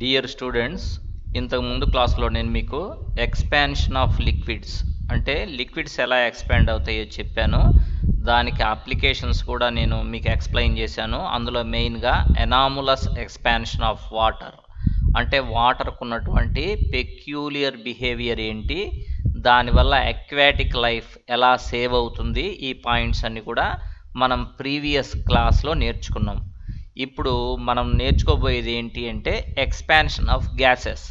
Dear students, ఇంతకుముందు క్లాస్లో నేను మీకు ఎక్స్పాన్షన్ ఆఫ్ లిక్విడ్స్ అంటే లిక్విడ్స్ ఎలా ఎక్స్పాండ్ అవుతాయో చెప్పాను. దానికి అప్లికేషన్స్ కూడా నేను మీకు ఎక్స్ప్లెయిన్ చేశాను. అందులో మెయిన్గా ఎనాములస్ ఎక్స్పాన్షన్ ఆఫ్ వాటర్ అంటే వాటర్కు ఉన్నటువంటి పెక్యులియర్ బిహేవియర్ ఏంటి, దానివల్ల అక్వాటిక్ లైఫ్ ఎలా సేవ్ అవుతుంది, ఈ పాయింట్స్ అన్ని కూడా మనం ప్రీవియస్ క్లాస్లో నేర్చుకున్నాం. ఇప్పుడు మనం నేర్చుకోబోయేది ఏంటి అంటే ఎక్స్పాన్షన్ ఆఫ్ గ్యాసెస్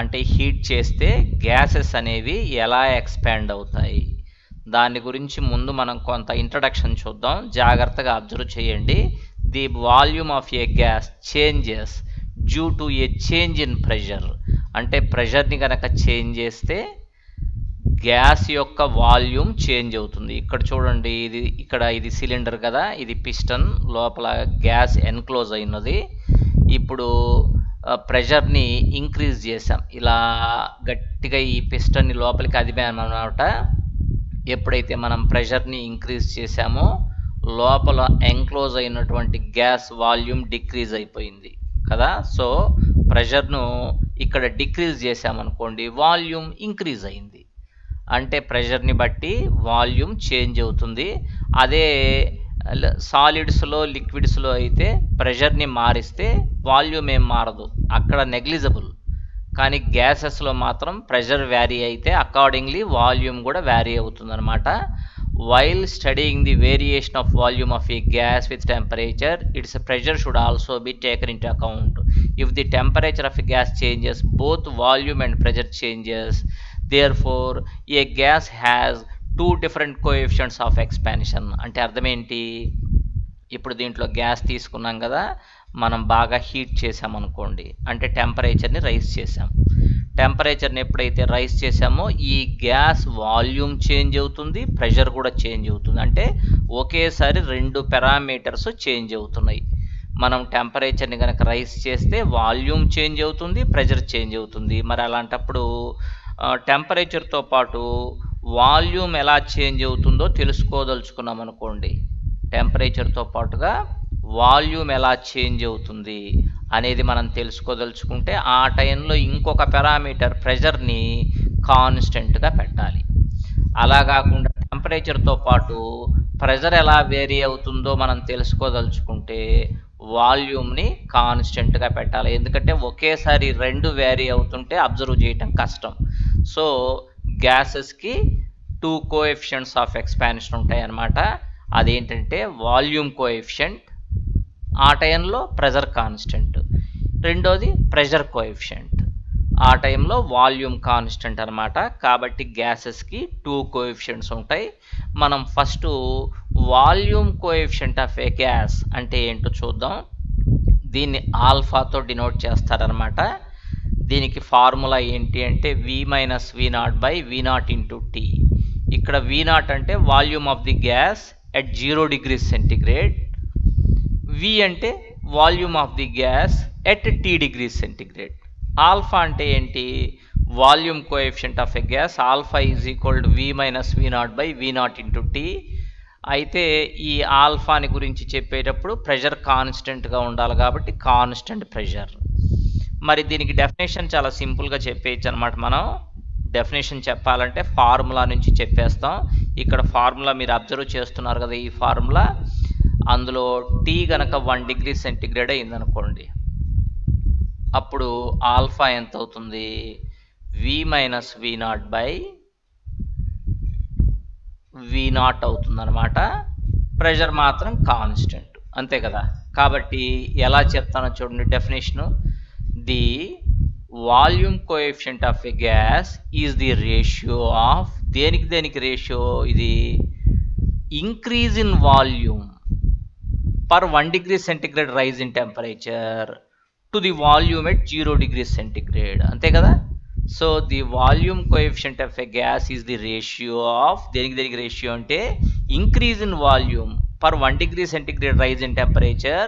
అంటే హీట్ చేస్తే గ్యాసెస్ అనేవి ఎలా ఎక్స్పాండ్ అవుతాయి. దాని గురించి ముందు మనం కొంత ఇంట్రడక్షన్ చూద్దాం. జాగ్రత్తగా అబ్జర్వ్ చేయండి. The volume of a gas changes due to a change in pressure అంటే ప్రెషర్ని కనుక చేంజ్ చేస్తే గ్యాస్ యొక్క వాల్యూమ్ చేంజ్ అవుతుంది. ఇక్కడ చూడండి, ఇది సిలిండర్ కదా, ఇది పిస్టన్, లోపల గ్యాస్ ఎన్క్లోజ్ అయినది. ఇప్పుడు ప్రెషర్ని ఇంక్రీజ్ చేసాం, ఇలా గట్టిగా ఈ పిస్టన్ని లోపలికి అదిమేనమాట. ఎప్పుడైతే మనం ప్రెషర్ని ఇంక్రీజ్ చేసామో లోపల ఎన్క్లోజ్ అయినటువంటి గ్యాస్ వాల్యూమ్ డిక్రీజ్ అయిపోయింది కదా. సో ప్రెషర్ను ఇక్కడ డిక్రీజ్ చేసామనుకోండి, వాల్యూమ్ ఇంక్రీజ్ అయింది. అంటే ప్రెషర్ని బట్టి వాల్యూమ్ చేంజ్ అవుతుంది. అదే సాలిడ్స్లో లిక్విడ్స్లో అయితే ప్రెషర్ని మారిస్తే వాల్యూమ్ ఏం మారదు, అక్కడ నెగ్లిజబుల్. కానీ గ్యాసెస్లో మాత్రం ప్రెషర్ వ్యారీ అయితే అకార్డింగ్లీ వాల్యూమ్ కూడా వ్యారీ అవుతుంది అనమాట. While studying the variation of volume of a gas with temperature its pressure should also be taken into account. If the temperature of a gas changes both volume and pressure changes. Therefore, a gas has two different coefficients of expansion. అంటే అర్థం ఏంటి, ఇప్పుడు దీంట్లో gas తీసుకున్నాం కదా, మనం బాగా heat చేసాం అనుకోండి, అంటే టెంపరేచర్ని రైజ్ చేసాం. టెంపరేచర్ని ఎప్పుడైతే రైజ్ చేసామో ఈ గ్యాస్ వాల్యూమ్ చేంజ్ అవుతుంది, ప్రెషర్ కూడా చేంజ్ అవుతుంది. అంటే ఒకేసారి రెండు పారామీటర్స్ చేంజ్ అవుతున్నాయి. మనం టెంపరేచర్ని కనుక రైజ్ చేస్తే వాల్యూమ్ చేంజ్ అవుతుంది, ప్రెషర్ చేంజ్ అవుతుంది. మరి అలాంటప్పుడు టెంపరేచర్తో పాటు వాల్యూమ్ ఎలా చేంజ్ అవుతుందో తెలుసుకోదలుచుకున్నాం అనుకోండి, టెంపరేచర్తో పాటుగా వాల్యూమ్ ఎలా చేంజ్ అవుతుంది అనేది మనం తెలుసుకోదలుచుకుంటే ఆ టైంలో ఇంకొక పారామీటర్ ప్రెషర్ని కాన్స్టెంట్గా పెట్టాలి. అలా కాకుండా టెంపరేచర్తో పాటు ప్రెషర్ ఎలా వేరీ అవుతుందో మనం తెలుసుకోదలుచుకుంటే వాల్యూమ్ని కాన్స్టెంట్గా పెట్టాలి. ఎందుకంటే ఒకేసారి రెండు వేరీ అవుతుంటే అబ్జర్వ్ చేయటం కష్టం. సో గ్యాసెస్కి టూ కోఎఫిషియంట్స్ ఆఫ్ ఎక్స్పాన్షన్ ఉంటాయి అన్నమాట. అదేంటంటే వాల్యూమ్ కోఎఫిషియంట్, ఆ టైంలో ప్రెషర్ కాన్స్టెంట్. రెండోది ప్రెషర్ కోఎఫిషియంట్, ఆ టైంలో వాల్యూమ్ కాన్స్టెంట్ అనమాట. కాబట్టి గ్యాసెస్కి టూ కోఎఫిషియంట్స్ ఉంటాయి. మనం first volume coefficient of a gas అంటే ఏంటో చూద్దాం. దీన్ని ఆల్ఫాతో డినోట్ చేస్తారనమాట. దీనికి ఫార్ములా ఏంటి అంటే V minus V naught by V naught into T. ఇక్కడ వి నాట్ అంటే volume of the gas at 0 degrees centigrade, V అంటే volume of the gas at T degrees centigrade. Alpha అంటే ఏంటి, volume coefficient of a gas. Alpha is equal to V minus V naught by V naught into T. అయితే ఈ ఆల్ఫాని గురించి చెప్పేటప్పుడు pressure కాన్స్టెంట్గా ఉండాలి కాబట్టి కాన్స్టెంట్ ప్రెషర్. మరి దీనికి డెఫినేషన్ చాలా సింపుల్గా చెప్పేయచ్చు అనమాట. మనం డెఫినేషన్ చెప్పాలంటే ఫార్ములా నుంచి చెప్పేస్తాం. ఇక్కడ ఫార్ములా మీరు అబ్జర్వ్ చేస్తున్నారు కదా, ఈ ఫార్ములా. అందులో టీ కనుక 1 డిగ్రీ సెంటిగ్రేడ్ అయిందనుకోండి, అప్పుడు ఆల్ఫా ఎంత అవుతుంది, V minus V naught by V naught అవుతుందన్నమాట. ప్రెషర్ మాత్రం కాన్స్టెంట్, అంతే కదా. కాబట్టి ఎలా చెప్తానో చూడండి definition. The volume coefficient of a gas is the ratio of దేనికి రేషియో, ఇది increase in volume per 1 degree centigrade rise in temperature to the volume at 0 degree centigrade, అంతే కదా. So the volume coefficient of a gas is the ratio of దేనికి ratio అంటే increase in volume per 1 degree centigrade rise in temperature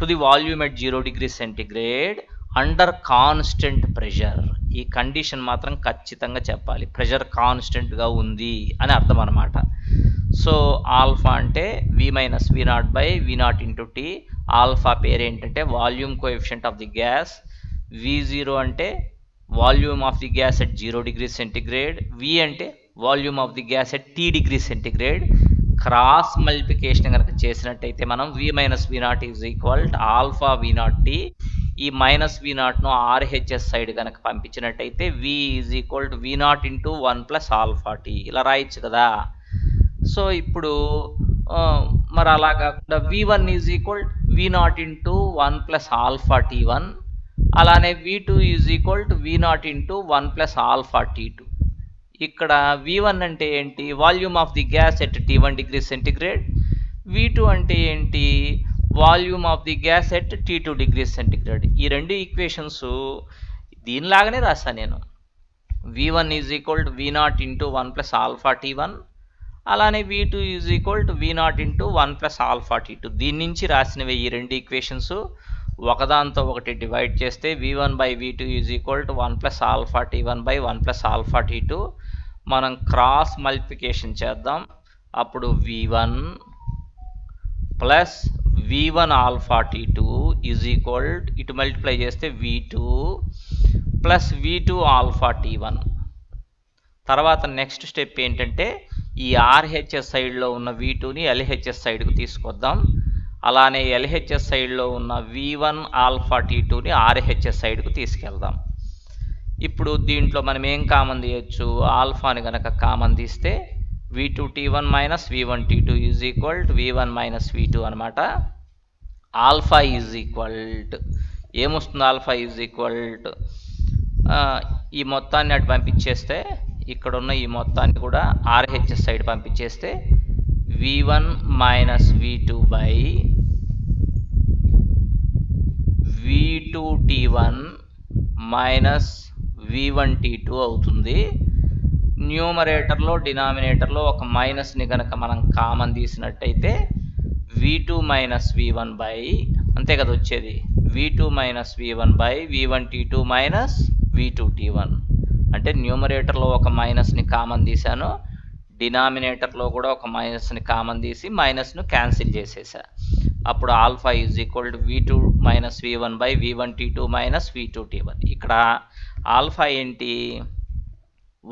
to the volume at 0 degree centigrade under constant pressure. ఈ condition మాత్రం ఖచ్చితంగా చెప్పాలి, pressure కాన్స్టెంట్గా ఉంది అని అర్థం అనమాట. సో ఆల్ఫా అంటే V minus V naught by V naught into T. Alpha పేరు ఏంటంటే volume coefficient of the gas, V0 ante volume of the gas at 0 degree centigrade, V ante volume of the gas at T degree centigrade. Cross multiplication ganaka chesinataithe manam V minus V0 is equal to alpha V0 T. ఈ minus V నాట్ను RHS side కనుక పంపించినట్టయితే V is equal to V naught into 1 plus alpha T ఇలా రాయొచ్చు కదా. So ఇప్పుడు మరి అలా కాకుండా V1 is equal V0 into 1 plus alpha T one, అలానే V2 is equal to V0 into 1 plus alpha T two. ఇక్కడ V1 అంటే ఏంటి? Volume of the gas at T1 degree centigrade. V2 అంటే ఏంటి? Volume of the gas at T2 degree centigrade. ఈ రెండు equations దీనిలాగానే రాశాను నేను. V1 is equal to V0 into 1 plus alpha T one, అలానే V2 is equal to V0 into 1 plus alpha T two. దీని నుంచి రాసినవే ఈ రెండు ఈక్వేషన్స్. ఒకదాంతో ఒకటి డివైడ్ చేస్తే V1 by V2 is equal to 1 plus alpha T one by 1 plus alpha T two. మనం cross multiplication చేద్దాం. అప్పుడు V1 plus V1 alpha T2 is equal to, it multiply చేస్తే V2 plus V2 alpha T1. తర్వాత next step ఏంటంటే ఈ RHS సైడ్లో ఉన్న V2ని LHS సైడ్కు తీసుకొద్దాం. అలానే LHS సైడ్లో ఉన్న V1 alpha T2ని RHS సైడ్కు తీసుకెళ్దాం. ఇప్పుడు దీంట్లో మనం ఏం కామన్ తీయచ్చు? ఆల్ఫాని కనుక కామన్ తీస్తే V2 T1 minus V1 T2 is equal to V1 minus V2 అనమాట. ఆల్ఫా ఈజ్ ఈక్వల్ టు ఏమొస్తుంది? ఆల్ఫా ఈజ్ ఈక్వల్ టు ఈ మొత్తాన్ని అటు పంపించేస్తే, ఇక్కడ ఉన్న ఈ మొత్తాన్ని కూడా ఆర్హెచ్ఎస్ సైడ్ పంపించేస్తే V1 minus V2 by V2 T1 minus V1 T2 అవుతుంది. న్యూమరేటర్లో డినామినేటర్లో ఒక మైనస్ని కనుక మనం common తీసినట్టయితే V2 minus V1 by, అంతే కదా వచ్చేది, V2 minus V1 by V1 T2 minus V2 T1. అంటే న్యూమరేటర్లో ఒక మైనస్ని కామన్ తీశాను, డినామినేటర్లో కూడా ఒక మైనస్ని కామన్ తీసి మైనస్ను క్యాన్సిల్ చేసేసా. అప్పుడు alpha is equal to V2 minus V1 by V1 T2 minus V2 T1. ఇక్కడ ఆల్ఫా ఏంటి?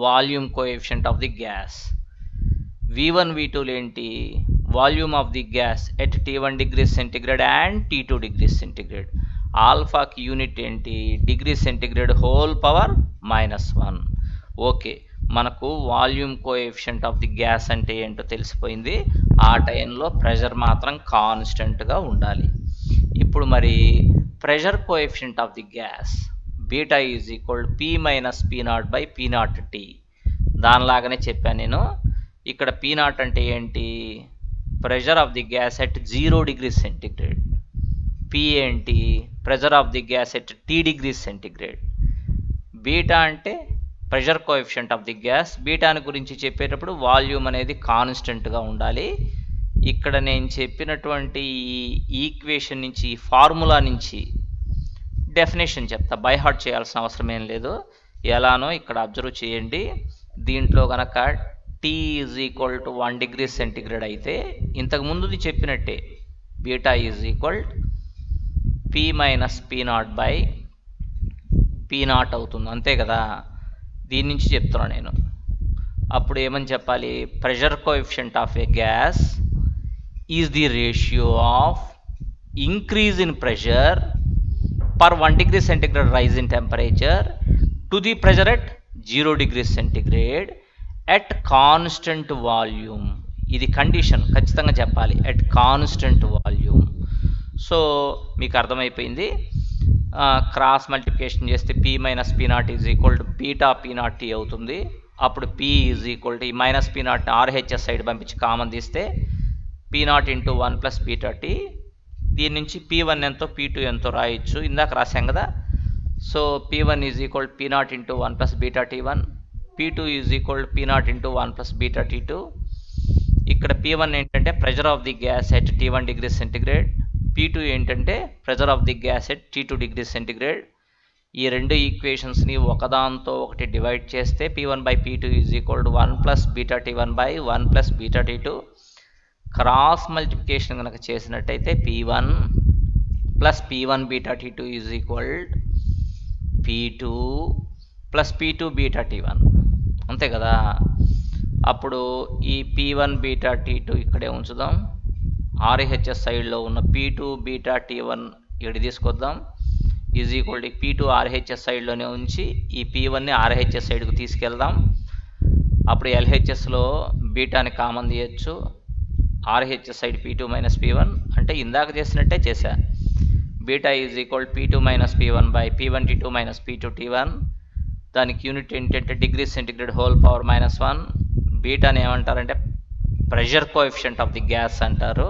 Volume coefficient of the gas. V1 V2లు ఏంటి? Volume of the gas at T1 degree centigrade and T2 degree centigrade. ఆల్ఫాకి unit ఏంటి? Degree centigrade whole power -1. Okay, మనకు volume coefficient of the gas అంటే ఏంటో తెలిసిపోయింది. ఆ టైంలో ప్రెషర్ మాత్రం కాన్స్టెంట్గా ఉండాలి. ఇప్పుడు మరి pressure coefficient of the gas beta is equal to P minus P0 by P0 T. దానిలాగానే చెప్పాను నేను. ఇక్కడ P0 అంటే ఏంటి? Pressure of the gas at 0 degree centigrade. P ఏంటి? Pressure of the gas at T degree centigrade. Beta అంటే pressure coefficient of the gas. బీటాని గురించి చెప్పేటప్పుడు వాల్యూమ్ అనేది కాన్స్టెంట్గా ఉండాలి. ఇక్కడ నేను చెప్పినటువంటి ఈ ఈక్వేషన్ నుంచి, ఈ ఫార్ములా నుంచి డెఫినేషన్ చెప్తా, బై హార్ట్ చేయాల్సిన అవసరం ఏం లేదు. ఎలానో ఇక్కడ అబ్జర్వ్ చేయండి. దీంట్లో కనుక T is equal to 1 degree centigrade అయితే, ఇంతకు ముందుది చెప్పినట్టే beta is equal P minus P0 by P0 అవుతుంది, అంతే కదా. దీని నుంచి చెప్తున్నాను నేను. అప్పుడు ఏమని చెప్పాలి? Pressure coefficient of a gas is the ratio of increase in pressure per 1 degree centigrade rise in temperature to the pressure at 0 degree centigrade at constant volume. ఇది కండిషన్ ఖచ్చితంగా చెప్పాలి, at constant volume. సో మీకు అర్థమైపోయింది. Cross multiplication చేస్తే P minus P0 is equal to beta P0 T అవుతుంది. అప్పుడు P is equal to ఈ minus P0 RHS side పంపించి కామన్ తీస్తే P0 into 1 plus beta T. దీని నుంచి P1 ఎంతో P2 ఎంతో రాయొచ్చు, ఇందాక రాసాం కదా. So P1 is equal to P0 into 1 plus beta T1, P2 is equal to P0 into 1 plus beta T2. ఇక్కడ P1 ఏంటంటే pressure of the gas at T1 degree centigrade, P2 ఏంటంటే pressure of the gas at T2 degree centigrade. ఈ రెండు ఈక్వేషన్స్ని ఒకదాంతో ఒకటి divide చేస్తే P1 by P2 is equal to 1 plus beta T1 by 1 plus beta T2. Cross multiplication కనుక చేసినట్టయితే P1 plus P1 beta T2 is equal P2 plus P2 beta T1 అంతే కదా. అప్పుడు ఈ P1 beta T2 ఇక్కడే ఉంచుదాం. RHS సైడ్లో ఉన్న P2 beta T1 ఇక్కడికి తీసుకొద్దాం. Is equal to P2 RHS సైడ్లోనే ఉంచి ఈ P1ని RHS సైడ్కు తీసుకెళ్దాం. అప్పుడు LHSలో బీటాని కామన్ తీయచ్చు. RHS side P2 minus P1 అంటే ఇందాక చేసినట్టే చేశా. Beta is equal to P2 minus P1 by P1 T2 minus P2 T1. దానికి యూనిట్ ఏంటంటే degree centigrade whole power minus 1. బీటాని ఏమంటారంటే pressure coefficient of the gas అంటారు.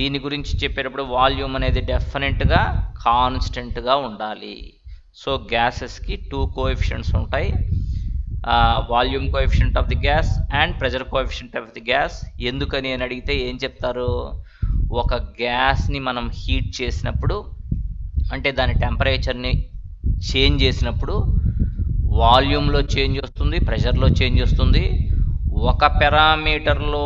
దీని గురించి చెప్పేటప్పుడు వాల్యూమ్ అనేది డెఫినెట్గా కాన్స్టెంట్గా ఉండాలి. సో గ్యాసెస్కి 2 కోఎఫిషియంట్స్ ఉంటాయి, volume coefficient of the gas and pressure coefficient of the gas. ఎందుకని అని అడిగితే ఏం చెప్తారు, ఒక గ్యాస్ని మనం హీట్ చేసినప్పుడు అంటే దాని టెంపరేచర్ని చేంజ్ చేసినప్పుడు వాల్యూమ్లో చేంజ్ వస్తుంది, ప్రెషర్లో చేంజ్ వస్తుంది. ఒక పారామీటర్లో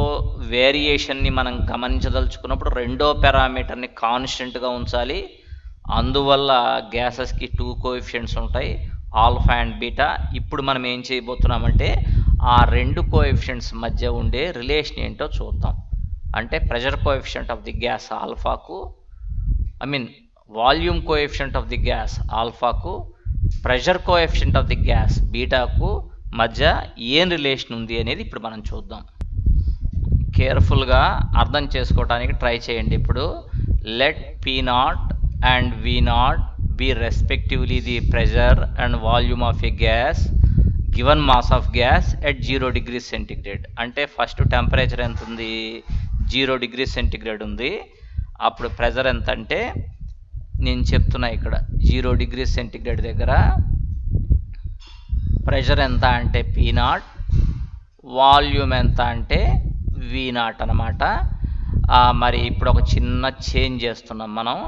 వేరియేషన్ని మనం గమనించదలుచుకున్నప్పుడు రెండో పారామీటర్ని కాన్స్టెంట్గా ఉంచాలి. అందువల్ల గ్యాసెస్కి 2 కోఎఫిషియంట్స్ ఉంటాయి, ఆల్ఫా అండ్ బీటా. ఇప్పుడు మనం ఏం చేయబోతున్నామంటే ఆ 2 కోఎఫిషియంట్స్ మధ్య ఉండే రిలేషన్ ఏంటో చూద్దాం. అంటే pressure coefficient of the gas ఆల్ఫాకు, I mean volume coefficient of the gas ఆల్ఫాకు, pressure coefficient of the gas బీటాకు మధ్య ఏం రిలేషన్ ఉంది అనేది ఇప్పుడు మనం చూద్దాం. కేర్ఫుల్గా అర్థం చేసుకోవడానికి ట్రై చేయండి. ఇప్పుడు let P naught and V naught be respectively the pressure and volume of a gas given mass of gas at 0 degree centigrade. అంటే ఫస్ట్ టెంపరేచర్ ఎంత ఉంది, 0 డిగ్రీ సెంటిగ్రేడ్ ఉంది. అప్పుడు ప్రెషర్ ఎంత అంటే నేను చెప్తున్నా, ఇక్కడ 0 డిగ్రీ సెంటిగ్రేడ్ దగ్గర ప్రెషర్ ఎంత అంటే పీ నాట్, వాల్యూమ్ ఎంత అంటే వి నాట్ అనమాట. మరి ఇప్పుడు ఒక చిన్న చేంజ్ చేస్తున్నాం మనం.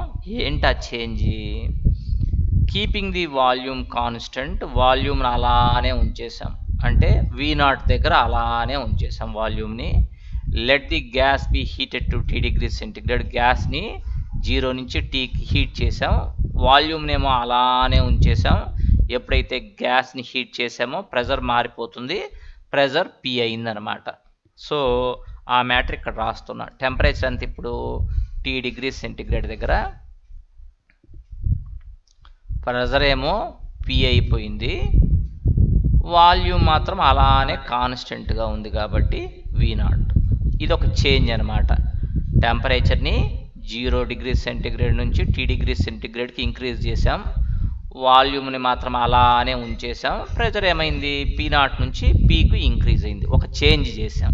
ఏంటి ఆ change? Keeping the volume constant, వాల్యూమ్ని అలానే ఉంచేసాం. అంటే వి నాట్ దగ్గర అలానే ఉంచేసాం వాల్యూమ్ని. Let the gas be heated to T degree centigrade. గ్యాస్ని 0 నుంచి టీకి హీట్ చేసాం, వాల్యూమ్నేమో అలానే ఉంచేసాం. ఎప్పుడైతే గ్యాస్ని హీట్ చేసామో ప్రెజర్ మారిపోతుంది, ప్రెజర్ P అయిందనమాట. సో ఆ మ్యాటర్ ఇక్కడ రాస్తున్నా. టెంపరేచర్ అంతా ఇప్పుడు T డిగ్రీ సెంటిగ్రేడ్ దగ్గర, ప్రెజర్ ఏమో P అయిపోయింది, వాల్యూమ్ మాత్రం అలానే కాన్స్టెంట్గా ఉంది కాబట్టి వి నాట్. ఇది ఒక చేంజ్ అనమాట. టెంపరేచర్ని 0 డిగ్రీ సెంటిగ్రేడ్ నుంచి T డిగ్రీ సెంటిగ్రేడ్కి ఇంక్రీజ్ చేసాం, వాల్యూమ్ని మాత్రం అలానే ఉంచేసాం. ప్రెజర్ ఏమైంది, పీ నాట్ నుంచి పీకు ఇంక్రీజ్ అయింది. ఒక చేంజ్ చేసాం.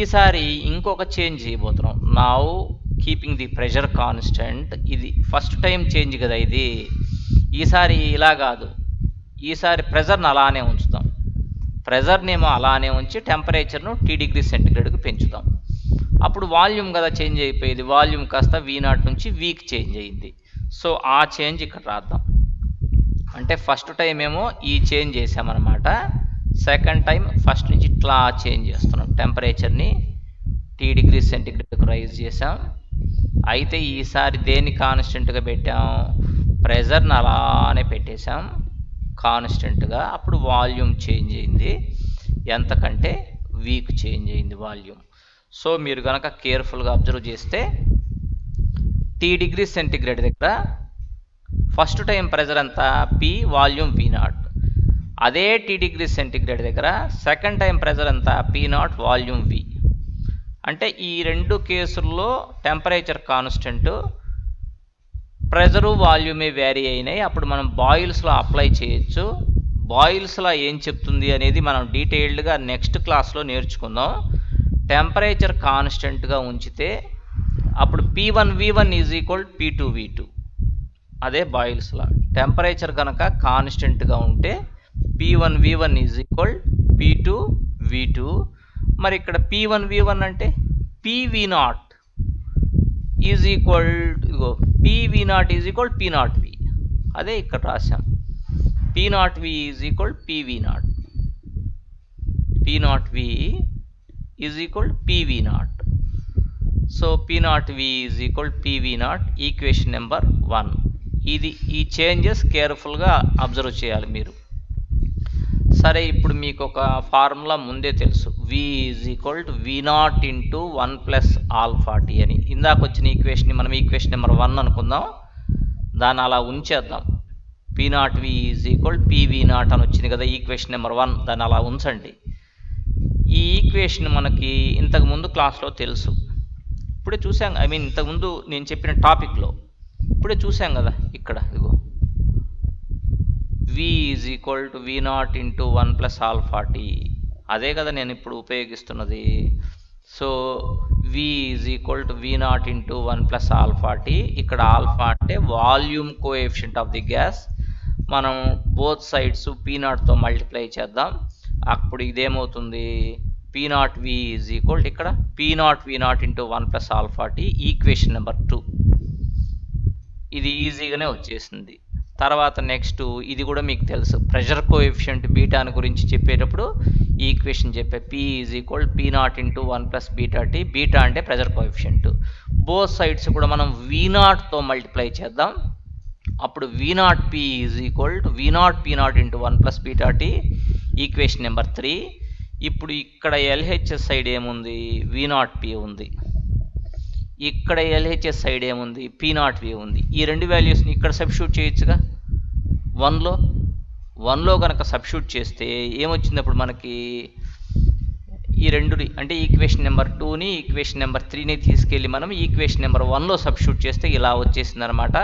ఈసారి ఇంకొక చేంజ్ చేయబోతున్నాం. Now keeping the pressure constant. ఇది ఫస్ట్ టైం చేంజ్ కదా ఇది. ఈసారి ఇలా కాదు, ఈసారి ప్రెజర్ని అలానే ఉంచుతాం, ప్రెజర్నేమో అలానే ఉంచి టెంపరేచర్ను T డిగ్రీ సెంటిగ్రేడ్కి పెంచుతాం. అప్పుడు వాల్యూమ్ కదా చేంజ్ అయిపోయేది, వాల్యూమ్ కాస్త వి నాట్ నుంచి వీక్ చేంజ్ అయ్యింది. సో ఆ చేంజ్ ఇక్కడ రాద్దాం. అంటే ఫస్ట్ టైం ఏమో ఈ చేంజ్ చేసామన్నమాట, సెకండ్ టైం ఫస్ట్ నుంచి ఇట్లా చేంజ్ చేస్తున్నాం. టెంపరేచర్ని T డిగ్రీ సెంటిగ్రేడ్కి రైజ్ చేసాం. అయితే ఈసారి దేన్ని కాన్స్టెంట్గా పెట్టాం, ప్రెజర్ని అలానే పెట్టేశాం కాన్స్టెంట్గా. అప్పుడు వాల్యూమ్ చేంజ్ అయింది, ఎంతకంటే వీక్ చేంజ్ అయింది వాల్యూమ్. సో మీరు కనుక కేర్ఫుల్గా అబ్జర్వ్ చేస్తే T డిగ్రీ సెంటిగ్రేడ్ దగ్గర ఫస్ట్ టైం ప్రెజర్ అంతా పీ, వాల్యూమ్ వి నాట్. అదే T డిగ్రీ సెంటిగ్రేడ్ దగ్గర సెకండ్ టైం ప్రెజర్ అంతా పీ నాట్, వాల్యూమ్ వి. అంటే ఈ 2 కేసుల్లో టెంపరేచర్ కాన్స్టెంట్, ప్రెజరు వాల్యూమే వేరీ అయినాయి. అప్పుడు మనం బాయిల్స్లో అప్లై చేయొచ్చు. బాయిల్స్లో ఏం చెప్తుంది అనేది మనం డీటెయిల్డ్గా నెక్స్ట్ క్లాస్లో నేర్చుకుందాం. టెంపరేచర్ కాన్స్టెంట్గా ఉంచితే అప్పుడు P1V1 = P2V2. అదే బాయిల్స్లో టెంపరేచర్ కనుక కాన్స్టెంట్గా ఉంటే P1V1 = P2V2. మరి ఇక్కడ P1V1 అంటే PV0 = P0V. అదే ఇక్కడ రాశాం, P0V = PV0. P0V = PV0. So P0V = PV0 equation number 1. ఇది ఈ చేంజెస్ కేర్ఫుల్గా అబ్జర్వ్ చేయాలి మీరు. సరే, ఇప్పుడు మీకు ఒక ఫార్ములా ముందే తెలుసు, v is equal to V naught into 1 plus alpha t అని. ఇందాక వచ్చిన ఈక్వేషన్ని మనం ఈక్వేషన్ నెంబర్ 1 అనుకుందాం, దాన్ని అలా ఉంచేద్దాం. P naught V is equal PV naught అని వచ్చింది కదా ఈక్వేషన్ నెంబర్ 1, దాన్ని అలా ఉంచండి. ఈ ఈక్వేషన్ మనకి ఇంతకుముందు క్లాస్లో తెలుసు, ఇప్పుడే చూసాం. ఐ మీన్ ఇంతకుముందు నేను చెప్పిన టాపిక్లో ఇప్పుడే చూసాం కదా. ఇక్కడ ఇదిగో v is equal to V naught into 1 plus alpha t, అదే కదా నేను ఇప్పుడు ఉపయోగిస్తున్నది. So v is equal to V naught into 1 plus alpha t. ఇక్కడ ఆల్ఫా అంటే volume coefficient of the gas. మనం బోత్ సైడ్స్ పీ నాట్తో మల్టిప్లై చేద్దాం, అప్పుడు ఇదేమవుతుంది P naught v is equal to ఇక్కడ P naught V naught into 1 plus alpha t, equation number 2. ఇది ఈజీగానే వచ్చేసింది. తర్వాత నెక్స్ట్ ఇది కూడా మీకు తెలుసు, ప్రెషర్ కోఎఫిషియంట్ బీటాను గురించి చెప్పేటప్పుడు ఈక్వేషన్ చెప్పే P is equal P naught into 1 plus beta t. Beta అంటే ప్రెషర్ కోఎఫిషియంట్. బోత్ సైడ్స్ కూడా మనం వి నాట్తో మల్టిప్లై చేద్దాం, అప్పుడు V naught P is equal to V naught P naught into 1 plus beta t, equation number 3. ఇప్పుడు ఇక్కడ LHS side ఏముంది, వి naught P ఉంది. ఇక్కడ ఎల్హెచ్ఎస్ సైడ్ ఏముంది, పీ నాట్ వి ఉంది. ఈ రెండు వాల్యూస్ని ఇక్కడ సబ్స్టిట్యూట్ చేయొచ్చుగా. 1లో కనుక సబ్స్టిట్యూట్ చేస్తే ఏమొచ్చినప్పుడు మనకి ఈ రెండు, అంటే ఈక్వేషన్ నెంబర్ 2ని ఈక్వేషన్ నెంబర్ 3ని తీసుకెళ్ళి మనం ఈక్వేషన్ నెంబర్ 1లో సబ్స్టిట్యూట్ చేస్తే ఇలా వచ్చేసిందనమాట.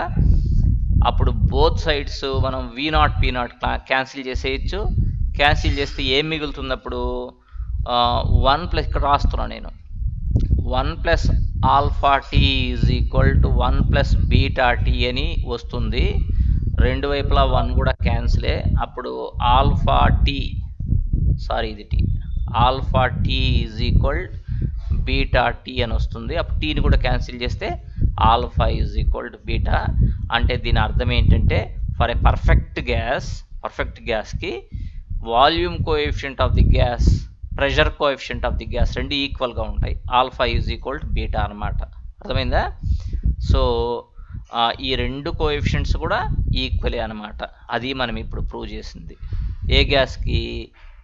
అప్పుడు బోత్ సైడ్స్ మనం V naught P naught cancel చేసేయచ్చు. క్యాన్సిల్ చేస్తే ఏం మిగులుతున్నప్పుడు 1 ప్లస్, ఇక్కడ రాస్తున్నాను నేను, 1 plus alpha t is equal to 1 plus beta t అని వస్తుంది. రెండు వైపులా 1 కూడా క్యాన్సిలే. అప్పుడు alpha t is equal beta t అని వస్తుంది. అప్పుడు టీని కూడా క్యాన్సిల్ చేస్తే alpha is equal to beta. అంటే దీని అర్థం ఏంటంటే, ఫర్ ఏ పర్ఫెక్ట్ గ్యాస్కి volume coefficient of the gas, pressure coefficient of the gas రెండు ఈక్వల్గా ఉంటాయి. Alpha is equal to beta అనమాట. అర్థమైందా? సో ఈ రెండు కోఎఫిషియంట్స్ కూడా ఈక్వలే అనమాట. అది మనం ఇప్పుడు ప్రూవ్ చేసింది ఏ గ్యాస్కి,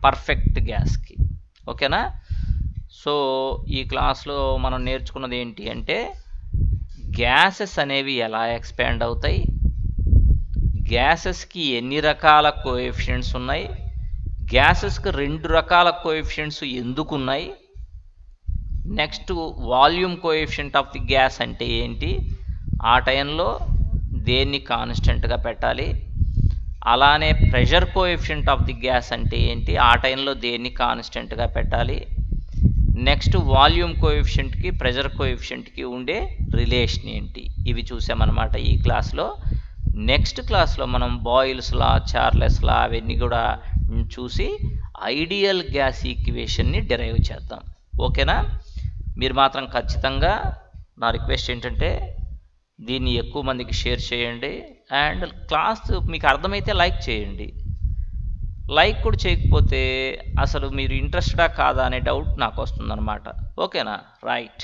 పర్ఫెక్ట్ గ్యాస్కి. ఓకేనా? సో ఈ క్లాస్లో మనం నేర్చుకున్నది ఏంటి అంటే, గ్యాసెస్ అనేవి ఎలా ఎక్స్పాండ్ అవుతాయి, గ్యాసెస్కి ఎన్ని రకాల కోఎఫిషియంట్స్ ఉన్నాయి, గ్యాసెస్కి 2 రకాల కోఎఫిషియంట్స్ ఎందుకున్నాయి, next volume coefficient of the gas అంటే ఏంటి, ఆ టైంలో దేన్ని కాన్స్టెంట్గా పెట్టాలి, అలానే pressure coefficient of the gas అంటే ఏంటి, ఆ టైంలో దేన్ని కాన్స్టెంట్గా పెట్టాలి, నెక్స్ట్ వాల్యూమ్ కోఎఫిషియంట్కి ప్రెషర్ కోఎఫిషియంట్కి ఉండే రిలేషన్ ఏంటి, ఇవి చూసామన్నమాట ఈ క్లాస్లో. నెక్స్ట్ క్లాస్లో మనం బాయిల్స్ లా, చార్లెస్ లా అవన్నీ కూడా చూసి ఐడియల్ గ్యాస్ ఈక్వేషన్ని డిరైవ్ చేద్దాం. ఓకేనా? మీరు మాత్రం ఖచ్చితంగా నా రిక్వెస్ట్ ఏంటంటే దీన్ని ఎక్కువ మందికి షేర్ చేయండి. అండ్ క్లాస్ మీకు అర్థమైతే లైక్ చేయండి, లైక్ కూడా చేయకపోతే అసలు మీరు ఇంట్రెస్టెడా కాదా అనే డౌట్ నాకు వస్తుందన్నమాట. ఓకేనా? రైట్.